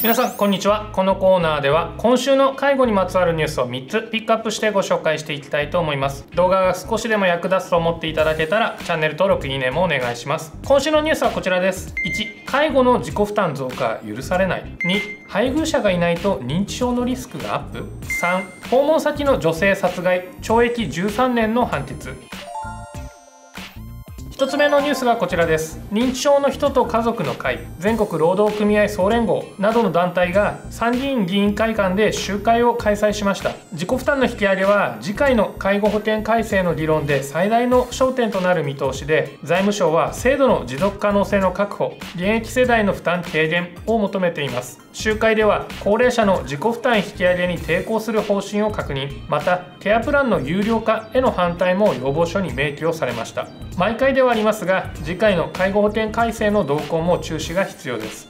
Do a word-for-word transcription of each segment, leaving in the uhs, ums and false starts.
皆さんこんにちは。このコーナーでは今週の介護にまつわるニュースをみっつピックアップしてご紹介していきたいと思います。動画が少しでも役立つと思っていただけたらチャンネル登録いいねもお願いします。今週のニュースはこちらです。いち介護の自己負担増加許されない。に配偶者がいないと認知症のリスクがアップ。さん訪問先の女性殺害懲役じゅうさんねんの判決。ひとつめのニュースがこちらです。認知症の人と家族の会、全国労働組合総連合などの団体が参議院議員会館で集会を開催しました。自己負担の引き上げは次回の介護保険改正の議論で最大の焦点となる見通しで、財務省は制度の持続可能性の確保、現役世代の負担軽減を求めています。集会では高齢者の自己負担引き上げに抵抗する方針を確認、またケアプランの有料化への反対も要望書に明記をされました。毎回ではありますが、次回の介護保険改正の動向も注視が必要です。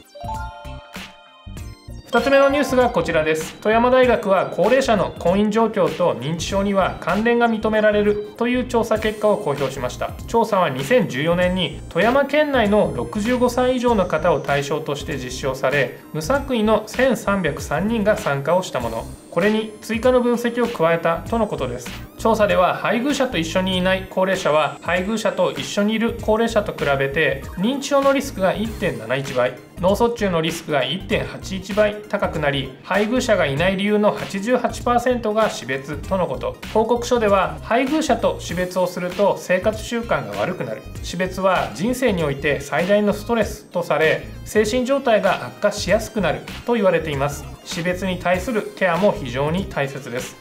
ふたつめのニュースがこちらです。富山大学は高齢者の婚姻状況と認知症には関連が認められるという調査結果を公表しました。調査はにせんじゅうよねんに富山県内のろくじゅうごさい以上の方を対象として実施をされ、無作為のせんさんびゃくさんにんが参加をしたもの。これに追加の分析を加えたとのことです。調査では配偶者と一緒にいない高齢者は配偶者と一緒にいる高齢者と比べて認知症のリスクが いってんなないち 倍、脳卒中のリスクが いってんはちいち 倍高くなり、配偶者がいない理由の はちじゅうはちパーセント が死別とのこと。報告書では配偶者と死別をすると生活習慣が悪くなる、死別は人生において最大のストレスとされ、精神状態が悪化しやすくなると言われています。死別に対するケアも非常に大切です。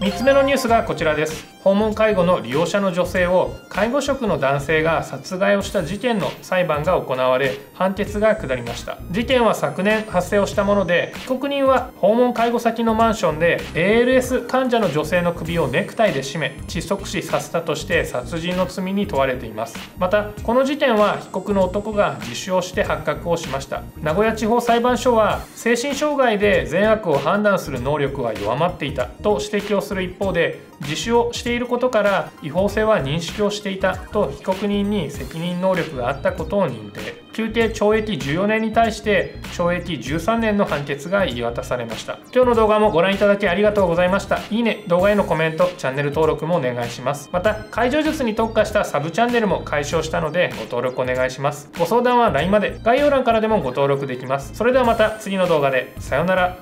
みっつめのニュースがこちらです。訪問介護の利用者の女性を介護職の男性が殺害をした事件の裁判が行われ、判決が下りました。事件は昨年発生をしたもので、被告人は訪問介護先のマンションで エーエルエス 患者の女性の首をネクタイで絞め窒息死させたとして殺人の罪に問われています。またこの事件は被告の男が自首をして発覚をしました。名古屋地方裁判所は精神障害で善悪を判断する能力は弱まっていたと指摘をする一方で、自首をしていることから違法性は認識をしていたと被告人に責任能力があったことを認定、求刑懲役じゅうよねんに対して懲役じゅうさんねんの判決が言い渡されました。今日の動画もご覧いただきありがとうございました。いいね、動画へのコメント、チャンネル登録もお願いします。また介助術に特化したサブチャンネルも開始をしたのでご登録お願いします。ご相談は ライン まで、概要欄からでもご登録できます。それではまた次の動画で、さようなら。